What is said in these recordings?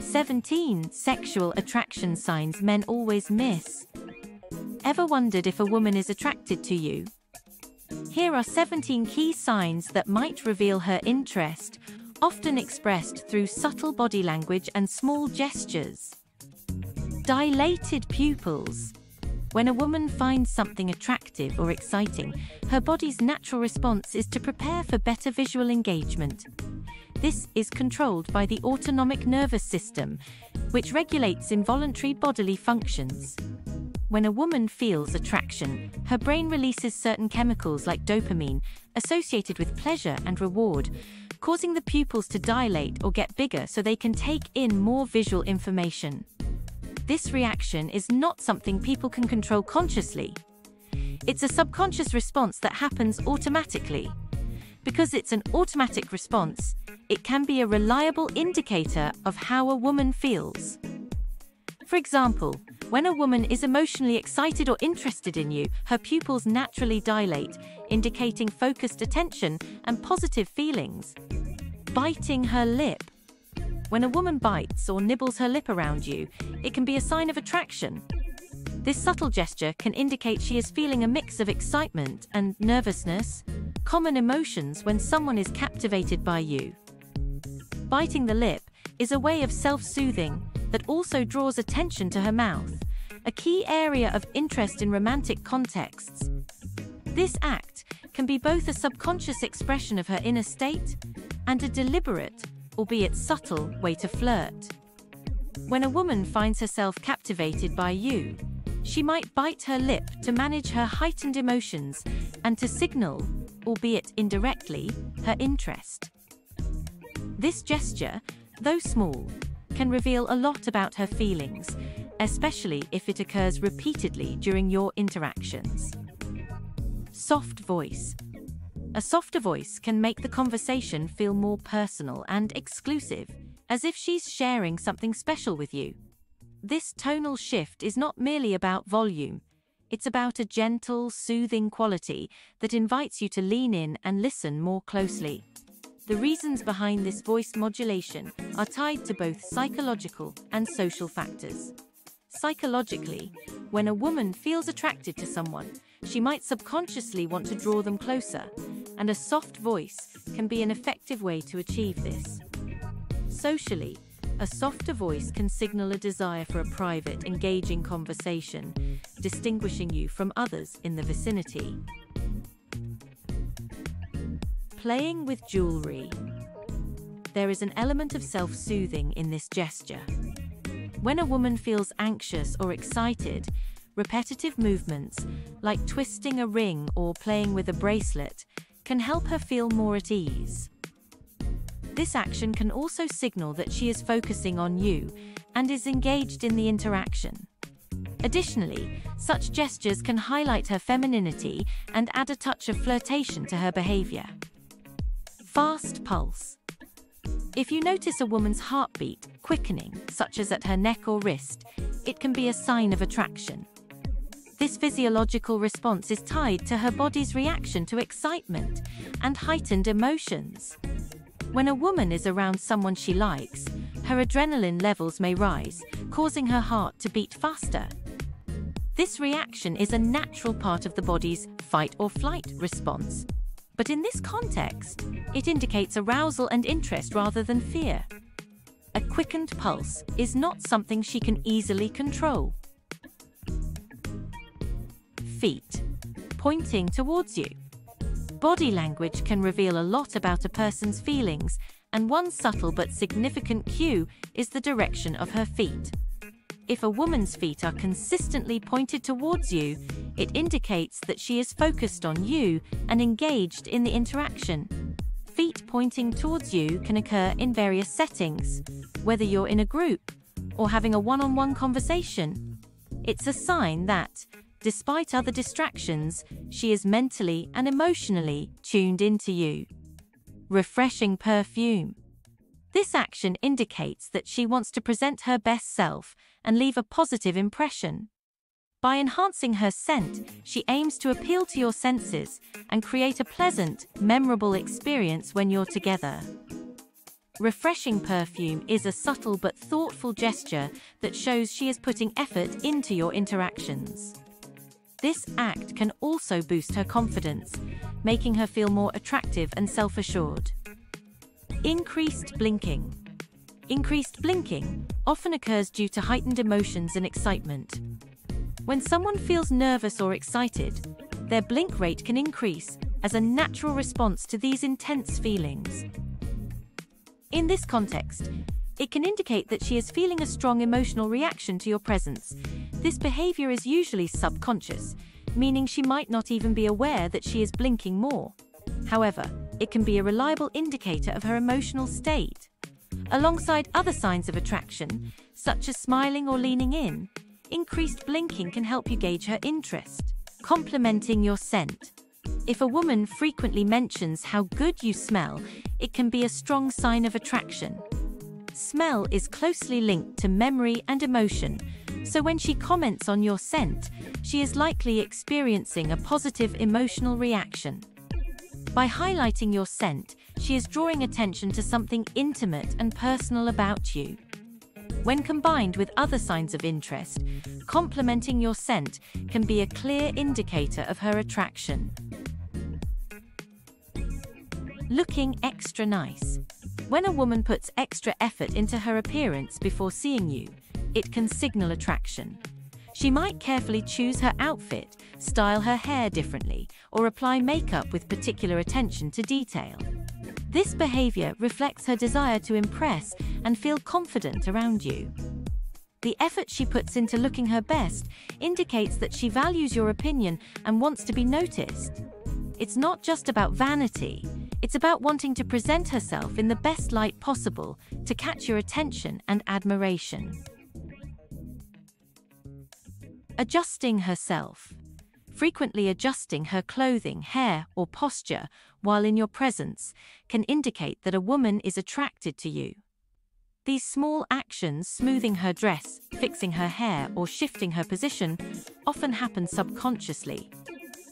17. Sexual attraction signs men always miss. Ever wondered if a woman is attracted to you? Here are 17 key signs that might reveal her interest, often expressed through subtle body language and small gestures. Dilated pupils. When a woman finds something attractive or exciting, her body's natural response is to prepare for better visual engagement. This is controlled by the autonomic nervous system, which regulates involuntary bodily functions. When a woman feels attraction, her brain releases certain chemicals like dopamine, associated with pleasure and reward, causing the pupils to dilate or get bigger so they can take in more visual information. This reaction is not something people can control consciously. It's a subconscious response that happens automatically. Because it's an automatic response, it can be a reliable indicator of how a woman feels. For example, when a woman is emotionally excited or interested in you, her pupils naturally dilate, indicating focused attention and positive feelings. Biting her lip. When a woman bites or nibbles her lip around you, it can be a sign of attraction. This subtle gesture can indicate she is feeling a mix of excitement and nervousness, common emotions when someone is captivated by you. Biting the lip is a way of self-soothing that also draws attention to her mouth, a key area of interest in romantic contexts. This act can be both a subconscious expression of her inner state and a deliberate, albeit subtle, way to flirt. When a woman finds herself captivated by you, she might bite her lip to manage her heightened emotions and to signal, albeit indirectly, her interest. This gesture, though small, can reveal a lot about her feelings, especially if it occurs repeatedly during your interactions. Soft voice. A softer voice can make the conversation feel more personal and exclusive, as if she's sharing something special with you. This tonal shift is not merely about volume. It's about a gentle, soothing quality that invites you to lean in and listen more closely. The reasons behind this voice modulation are tied to both psychological and social factors. Psychologically, when a woman feels attracted to someone, she might subconsciously want to draw them closer, and a soft voice can be an effective way to achieve this. Socially, a softer voice can signal a desire for a private, engaging conversation, distinguishing you from others in the vicinity. Playing with jewelry. There is an element of self-soothing in this gesture. When a woman feels anxious or excited, repetitive movements, like twisting a ring or playing with a bracelet, can help her feel more at ease. This action can also signal that she is focusing on you and is engaged in the interaction. Additionally, such gestures can highlight her femininity and add a touch of flirtation to her behavior. Fast pulse. If you notice a woman's heartbeat quickening, such as at her neck or wrist, it can be a sign of attraction. This physiological response is tied to her body's reaction to excitement and heightened emotions. When a woman is around someone she likes, her adrenaline levels may rise, causing her heart to beat faster. This reaction is a natural part of the body's fight-or-flight response. But in this context, it indicates arousal and interest rather than fear. A quickened pulse is not something she can easily control. Feet pointing towards you. Body language can reveal a lot about a person's feelings, and one subtle but significant cue is the direction of her feet. If a woman's feet are consistently pointed towards you, it indicates that she is focused on you and engaged in the interaction. Feet pointing towards you can occur in various settings, whether you're in a group or having a one-on-one conversation. It's a sign that, despite other distractions, she is mentally and emotionally tuned into you. Refreshing perfume. This action indicates that she wants to present her best self and leave a positive impression. By enhancing her scent, she aims to appeal to your senses and create a pleasant, memorable experience when you're together. Refreshing perfume is a subtle but thoughtful gesture that shows she is putting effort into your interactions. This act can also boost her confidence, making her feel more attractive and self-assured. Increased blinking. Increased blinking often occurs due to heightened emotions and excitement. When someone feels nervous or excited, their blink rate can increase as a natural response to these intense feelings. In this context, it can indicate that she is feeling a strong emotional reaction to your presence. This behavior is usually subconscious, meaning she might not even be aware that she is blinking more. However, it can be a reliable indicator of her emotional state. Alongside other signs of attraction, such as smiling or leaning in, increased blinking can help you gauge her interest. Complementing your scent. If a woman frequently mentions how good you smell, it can be a strong sign of attraction. Smell is closely linked to memory and emotion, so when she comments on your scent, she is likely experiencing a positive emotional reaction. By highlighting your scent, she is drawing attention to something intimate and personal about you. When combined with other signs of interest, complementing your scent can be a clear indicator of her attraction. Looking extra nice. When a woman puts extra effort into her appearance before seeing you, it can signal attraction. She might carefully choose her outfit, style her hair differently, or apply makeup with particular attention to detail. This behavior reflects her desire to impress and feel confident around you. The effort she puts into looking her best indicates that she values your opinion and wants to be noticed. It's not just about vanity, it's about wanting to present herself in the best light possible to catch your attention and admiration. Adjusting herself. Frequently adjusting her clothing, hair, or posture while in your presence can indicate that a woman is attracted to you. These small actions, smoothing her dress, fixing her hair, or shifting her position, often happen subconsciously.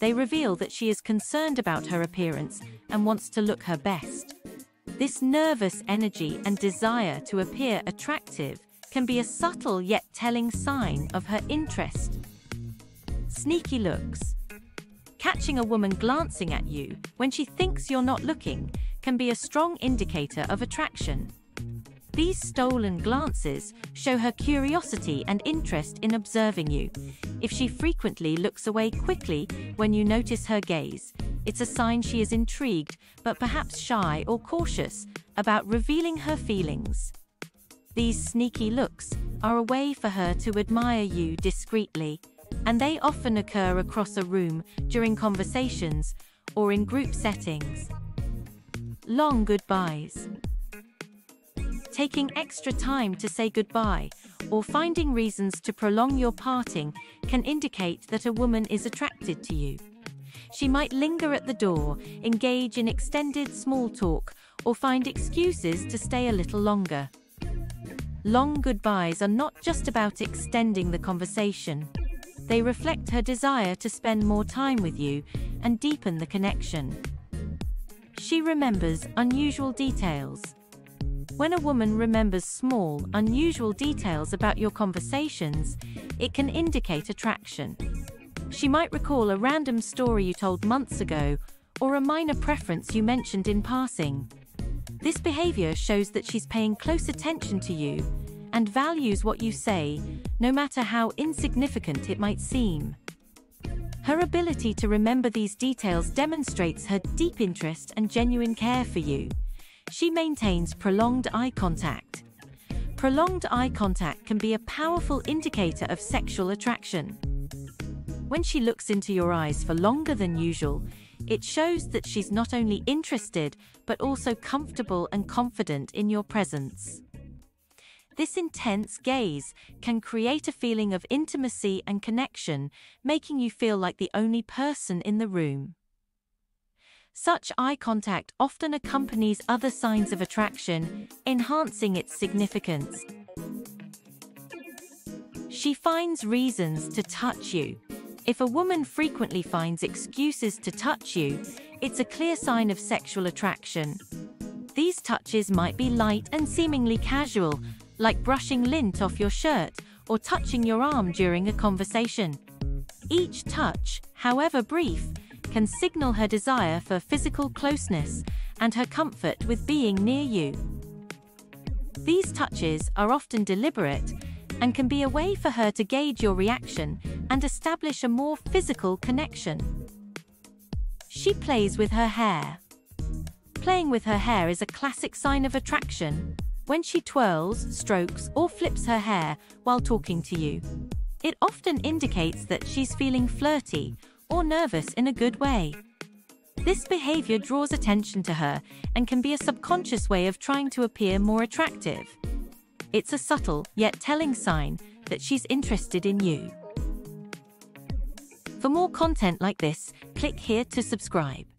They reveal that she is concerned about her appearance and wants to look her best. This nervous energy and desire to appear attractive can be a subtle yet telling sign of her interest. Sneaky looks. Catching a woman glancing at you when she thinks you're not looking can be a strong indicator of attraction. These stolen glances show her curiosity and interest in observing you. If she frequently looks away quickly when you notice her gaze, it's a sign she is intrigued but perhaps shy or cautious about revealing her feelings. These sneaky looks are a way for her to admire you discreetly, and they often occur across a room, during conversations, or in group settings. Long goodbyes. Taking extra time to say goodbye, or finding reasons to prolong your parting, can indicate that a woman is attracted to you. She might linger at the door, engage in extended small talk, or find excuses to stay a little longer. Long goodbyes are not just about extending the conversation. They reflect her desire to spend more time with you and deepen the connection. She remembers unusual details. When a woman remembers small, unusual details about your conversations, it can indicate attraction. She might recall a random story you told months ago or a minor preference you mentioned in passing. This behavior shows that she's paying close attention to you and values what you say, no matter how insignificant it might seem. Her ability to remember these details demonstrates her deep interest and genuine care for you. She maintains prolonged eye contact. Prolonged eye contact can be a powerful indicator of sexual attraction. When she looks into your eyes for longer than usual, it shows that she's not only interested, but also comfortable and confident in your presence. This intense gaze can create a feeling of intimacy and connection, making you feel like the only person in the room. Such eye contact often accompanies other signs of attraction, enhancing its significance. She finds reasons to touch you. If a woman frequently finds excuses to touch you, it's a clear sign of sexual attraction. These touches might be light and seemingly casual, like brushing lint off your shirt or touching your arm during a conversation. Each touch, however brief, can signal her desire for physical closeness and her comfort with being near you. These touches are often deliberate and can be a way for her to gauge your reaction and establish a more physical connection. She plays with her hair. Playing with her hair is a classic sign of attraction, when she twirls, strokes, or flips her hair while talking to you. It often indicates that she's feeling flirty or nervous in a good way. This behavior draws attention to her and can be a subconscious way of trying to appear more attractive. It's a subtle yet telling sign that she's interested in you. For more content like this, click here to subscribe.